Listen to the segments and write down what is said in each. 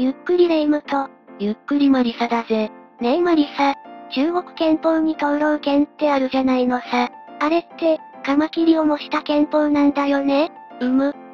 ゆっくりレイムと、ゆっくりマリサだぜ。ねえマリサ、中国憲法に登録権ってあるじゃないのさ。あれって、カマキリを模した憲法なんだよね。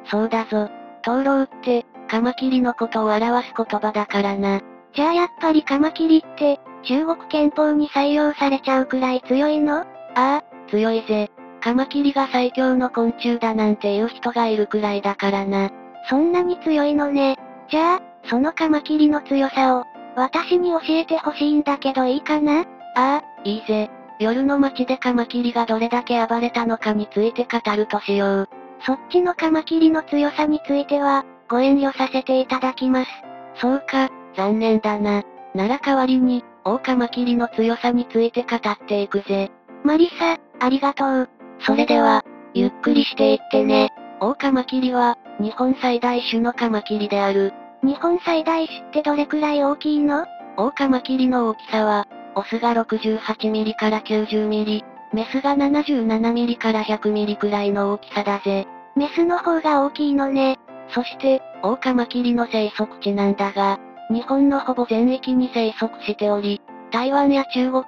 そうだぞ。灯籠って、カマキリのことを表す言葉だからな。じゃあやっぱりカマキリって、中国憲法に採用されちゃうくらい強いの？ああ、強いぜ。カマキリが最強の昆虫だなんていう人がいるくらいだからな。そんなに強いのね。じゃあ、そのカマキリの強さを、私に教えてほしいんだけどいいかな？ああ、いいぜ。夜の街でカマキリがどれだけ暴れたのかについて語るとしよう。そっちのカマキリの強さについては、ご遠慮させていただきます。そうか、残念だな。なら代わりに、オオカマキリの強さについて語っていくぜ。マリサ、ありがとう。それでは、ゆっくりしていってね。オオカマキリは、日本最大種のカマキリである。日本最大種ってどれくらい大きいの？オオカマキリの大きさは、オスが68ミリから90ミリ、メスが77ミリから100ミリくらいの大きさだぜ。メスの方が大きいのね。そして、オオカマキリの生息地なんだが、日本のほぼ全域に生息しており、台湾や中国、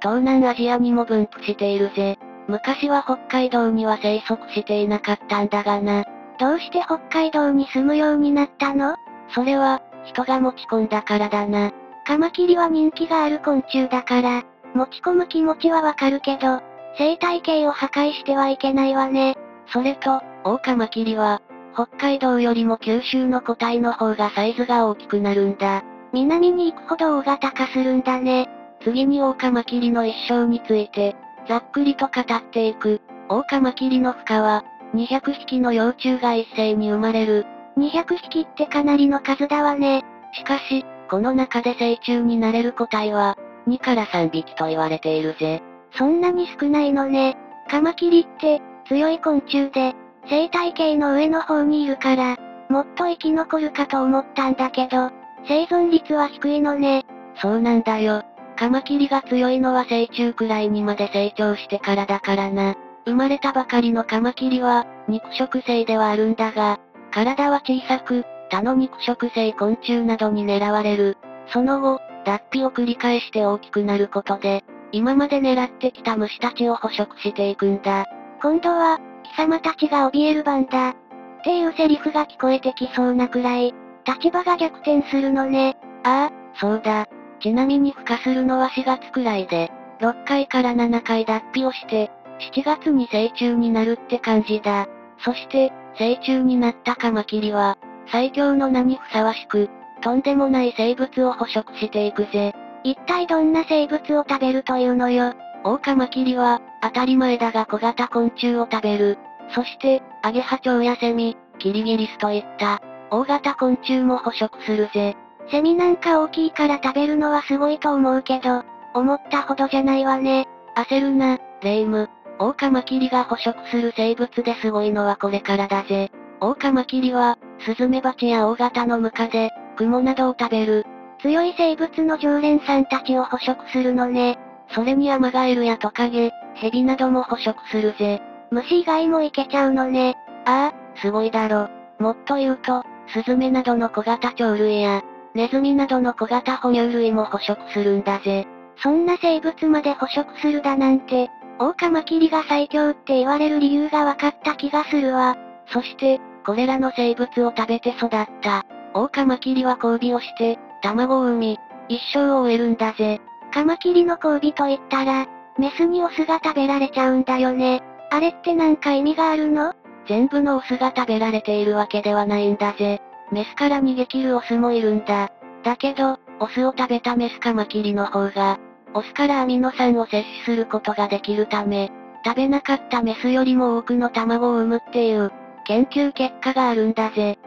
東南アジアにも分布しているぜ。昔は北海道には生息していなかったんだがな。どうして北海道に住むようになったの？それは、人が持ち込んだからだな。カマキリは人気がある昆虫だから、持ち込む気持ちはわかるけど、生態系を破壊してはいけないわね。それと、オオカマキリは、北海道よりも九州の個体の方がサイズが大きくなるんだ。南に行くほど大型化するんだね。次にオオカマキリの一生について、ざっくりと語っていく。オオカマキリの孵化は、200匹の幼虫が一斉に生まれる。200匹ってかなりの数だわね。しかし、この中で成虫になれる個体は、2から3匹と言われているぜ。そんなに少ないのね。カマキリって、強い昆虫で、生態系の上の方にいるから、もっと生き残るかと思ったんだけど、生存率は低いのね。そうなんだよ。カマキリが強いのは成虫くらいにまで成長してからだからな。生まれたばかりのカマキリは、肉食性ではあるんだが、体は小さく、他の肉食性昆虫などに狙われる。その後、脱皮を繰り返して大きくなることで、今まで狙ってきた虫たちを捕食していくんだ。今度は、貴様たちが怯える番だ。っていうセリフが聞こえてきそうなくらい、立場が逆転するのね。ああ、そうだ。ちなみに孵化するのは4月くらいで、6回から7回脱皮をして、7月に成虫になるって感じだ。そして、成虫になったカマキリは、最強の名にふさわしく、とんでもない生物を捕食していくぜ。一体どんな生物を食べるというのよ。オオカマキリは、当たり前だが小型昆虫を食べる。そして、アゲハチョウやセミ、キリギリスといった、大型昆虫も捕食するぜ。セミなんか大きいから食べるのはすごいと思うけど、思ったほどじゃないわね。焦るな、レイム。オオカマキリが捕食する生物ですごいのはこれからだぜ。オオカマキリは、スズメバチや大型のムカデ、クモなどを食べる。強い生物の常連さんたちを捕食するのね。それにアマガエルやトカゲ、ヘビなども捕食するぜ。虫以外もいけちゃうのね。ああ、すごいだろ。もっと言うと、スズメなどの小型鳥類や、ネズミなどの小型哺乳類も捕食するんだぜ。そんな生物まで捕食するだなんて、オオカマキリが最強って言われる理由が分かった気がするわ。そして、これらの生物を食べて育った、オオカマキリは交尾をして、卵を産み、一生を終えるんだぜ。カマキリの交尾といったら、メスにオスが食べられちゃうんだよね。あれってなんか意味があるの？全部のオスが食べられているわけではないんだぜ。メスから逃げ切るオスもいるんだ。だけど、オスを食べたメスカマキリの方が、オスからアミノ酸を摂取することができるため、食べなかったメスよりも多くの卵を産むっていう、研究結果があるんだぜ。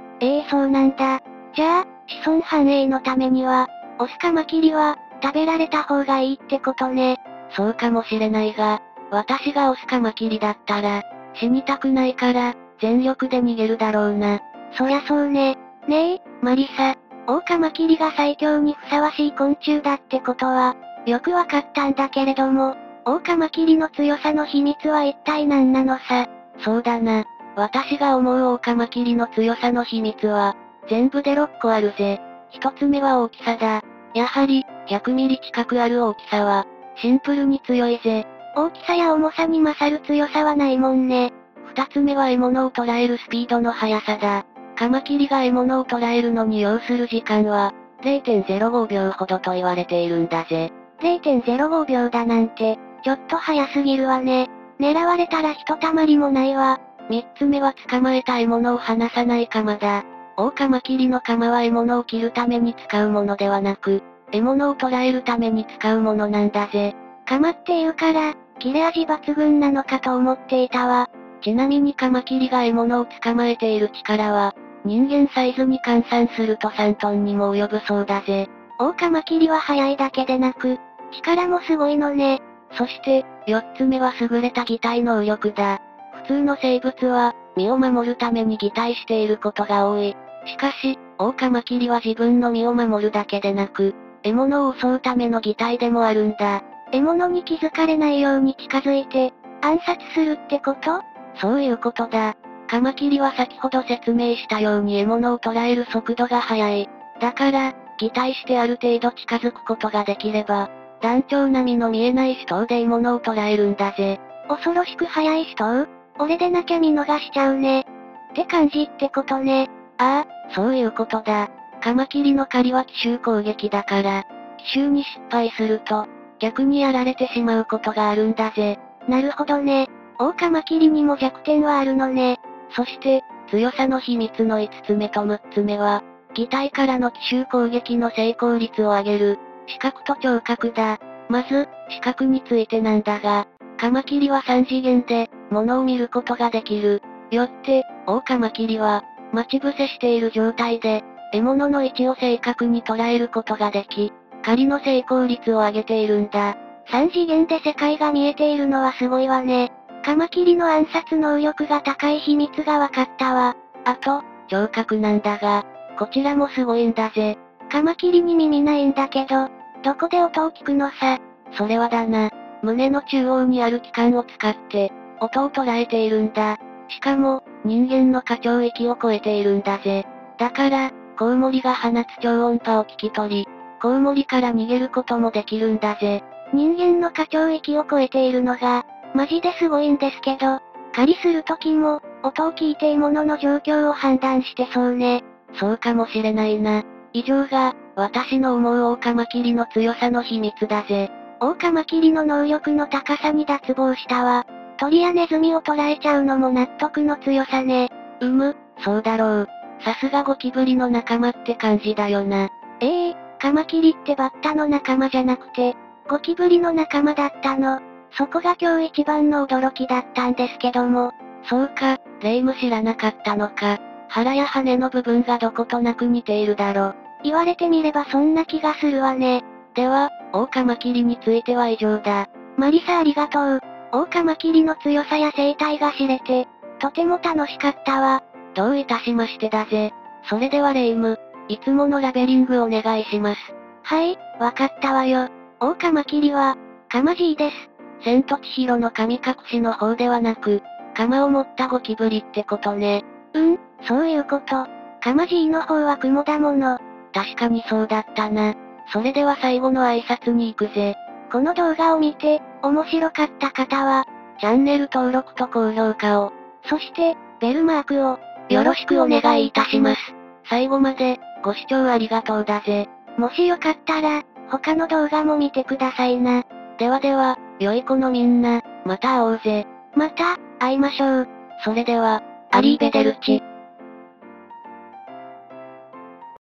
そうなんだ。じゃあ、子孫繁栄のためには、オスカマキリは、食べられた方がいいってことね。そうかもしれないが、私がオスカマキリだったら、死にたくないから、全力で逃げるだろうな。そりゃそうね。ねえ、マリサ、オオカマキリが最強にふさわしい昆虫だってことは、よくわかったんだけれども、オオカマキリの強さの秘密は一体何なのさ。そうだな。私が思うオオカマキリの強さの秘密は、全部で6個あるぜ。一つ目は大きさだ。やはり、100ミリ近くある大きさは、シンプルに強いぜ。大きさや重さに勝る強さはないもんね。二つ目は獲物を捕らえるスピードの速さだ。カマキリが獲物を捕らえるのに要する時間は、0.05 秒ほどと言われているんだぜ。0.05 秒だなんて、ちょっと早すぎるわね。狙われたらひとたまりもないわ。三つ目は捕まえた獲物を離さない鎌だ。オオカマキリの鎌は獲物を切るために使うものではなく、獲物を捕らえるために使うものなんだぜ。鎌っていうから、切れ味抜群なのかと思っていたわ。ちなみにカマキリが獲物を捕まえている力は、人間サイズに換算すると3トンにも及ぶそうだぜ。オオカマキリは速いだけでなく、力もすごいのね。そして、四つ目は優れた擬態能力だ。普通の生物は、身を守るために擬態していることが多い。しかし、オオカマキリは自分の身を守るだけでなく、獲物を襲うための擬態でもあるんだ。獲物に気づかれないように近づいて、暗殺するってこと？そういうことだ。カマキリは先ほど説明したように獲物を捕らえる速度が速い。だから、擬態してある程度近づくことができれば、団長並みの見えない死闘で獲物を捕らえるんだぜ。恐ろしく速い死闘？俺でなきゃ見逃しちゃうね。って感じってことね。ああ、そういうことだ。カマキリの狩りは奇襲攻撃だから、奇襲に失敗すると、逆にやられてしまうことがあるんだぜ。なるほどね。オオカマキリにも弱点はあるのね。そして、強さの秘密の5つ目と6つ目は、擬態からの奇襲攻撃の成功率を上げる、視覚と聴覚だ。まず、視覚についてなんだが、カマキリは3次元で、物を見ることができる。よって、オオカマキリは、待ち伏せしている状態で、獲物の位置を正確に捉えることができ、狩りの成功率を上げているんだ。3次元で世界が見えているのはすごいわね。カマキリの暗殺能力が高い秘密がわかったわ。あと、聴覚なんだが、こちらもすごいんだぜ。カマキリに耳ないんだけど、どこで音を聞くのさ。それはだな、胸の中央にある器官を使って、音を捉えているんだ。しかも、人間の可聴域を超えているんだぜ。だから、コウモリが放つ超音波を聞き取り、コウモリから逃げることもできるんだぜ。人間の可聴域を超えているのが、マジですごいんですけど、狩りするときも、音を聞いて獲物の状況を判断してそうね。そうかもしれないな。以上が、私の思うオオカマキリの強さの秘密だぜ。オオカマキリの能力の高さに脱帽したわ。鳥やネズミを捕らえちゃうのも納得の強さね。そうだろう。さすがゴキブリの仲間って感じだよな。カマキリってバッタの仲間じゃなくて、ゴキブリの仲間だったの。そこが今日一番の驚きだったんですけども。そうか、レイム知らなかったのか。腹や羽の部分がどことなく似ているだろ。言われてみればそんな気がするわね。では、オオカマキリについては以上だ。マリサありがとう。オオカマキリの強さや生態が知れて、とても楽しかったわ。どういたしましてだぜ。それではレイム、いつものラベリングお願いします。はい、わかったわよ。オオカマキリは、カマジーです。千と千尋の神隠しの方ではなく、鎌を持ったゴキブリってことね。そういうこと。カマジーの方は雲だもの。確かにそうだったな。それでは最後の挨拶に行くぜ。この動画を見て、面白かった方は、チャンネル登録と高評価を、そして、ベルマークを、よろしくお願いいたします。最後まで、ご視聴ありがとうだぜ。もしよかったら、他の動画も見てくださいな。ではでは、良い子のみんな、また会おうぜ。また、会いましょう。それでは、アリーベデルチ。